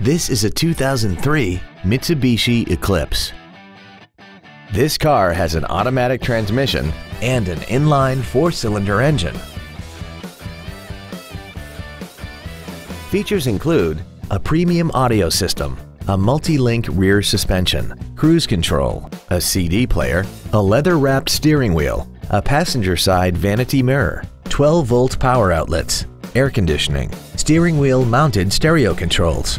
This is a 2003 Mitsubishi Eclipse. This car has an automatic transmission and an inline four-cylinder engine. Features include a premium audio system, a multi-link rear suspension, cruise control, a CD player, a leather-wrapped steering wheel, a passenger side vanity mirror, 12-volt power outlets, air conditioning, steering wheel mounted stereo controls,